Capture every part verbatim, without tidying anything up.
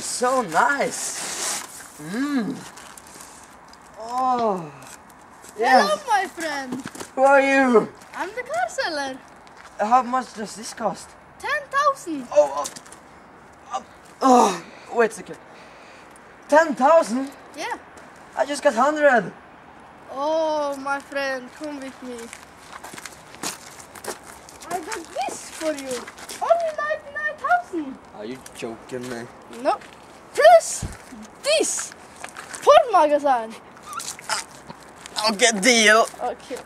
is so nice. Mmm. Oh. Yes. Hello, my friend. Who are you? I'm the car seller. How much does this cost? Ten thousand. Oh, oh, oh. Wait a second. Ten thousand? Yeah. I just got hundred. Oh, my friend, come with me. I got this for you. Only ninety-nine thousand. Are you joking, man? No. Plus this porn magazine. Okay, deal. Okay.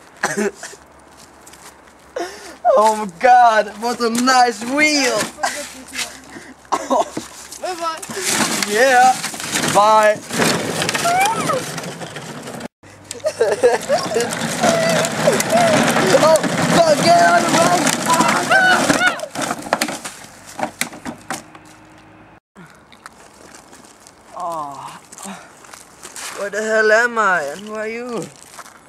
Oh my god, what a nice wheel! Oh. Bye bye! Yeah! Bye! Oh, fuck, get out of the road! Oh. Where the hell am I and who are you?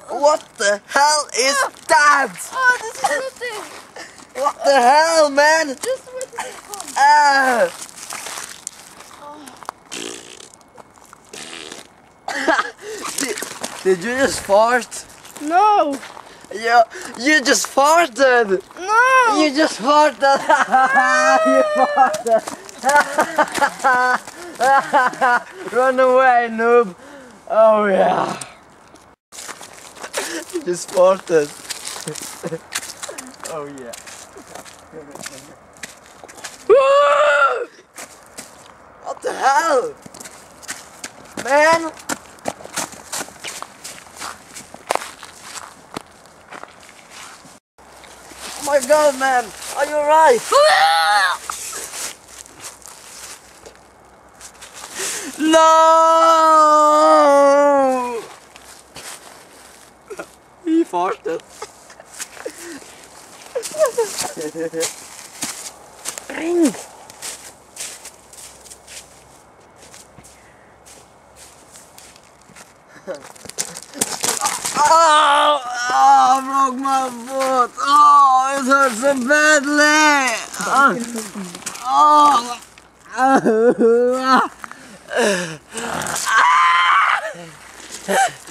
What the hell is that? Oh, this is nothing. What the hell, man? Just wait till it comes. Uh. Oh. did, did you just fart? No. Yeah, you just farted. No. You just farted. You farted. Run away, noob. Oh yeah. Just farted. Oh yeah. What the hell? Man! Oh my god, man! Are you alright? No! He farted. Ring. Oh, oh, broke my foot. Oh, it hurts so badly. Oh. Oh.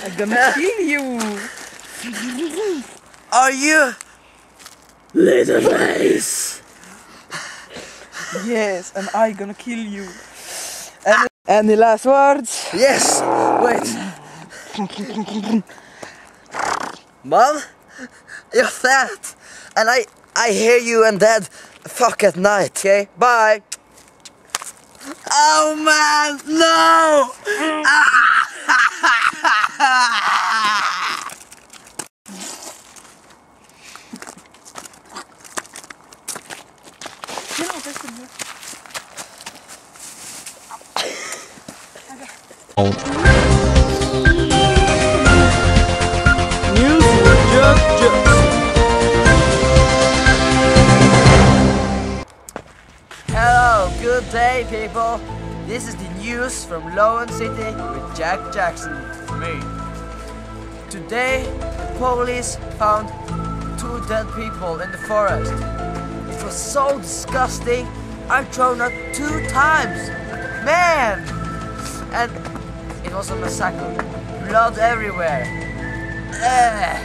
I'm gonna kill you. Are you? Leatherface! Yes, and I'm gonna kill you. Any, any last words? Yes! Wait! Mom? You're fat! And I, I hear you and Dad fuck at night, okay? Bye! Oh man! No! Oh. Hello, good day people. This is the news from Lowen City with Jack Jackson. Me. Today, the police found two dead people in the forest. It was so disgusting. I thrown up two times. Man! And it was a massacre. Blood everywhere. Uh.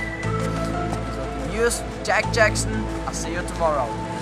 So news, Jack Jackson. I'll see you tomorrow.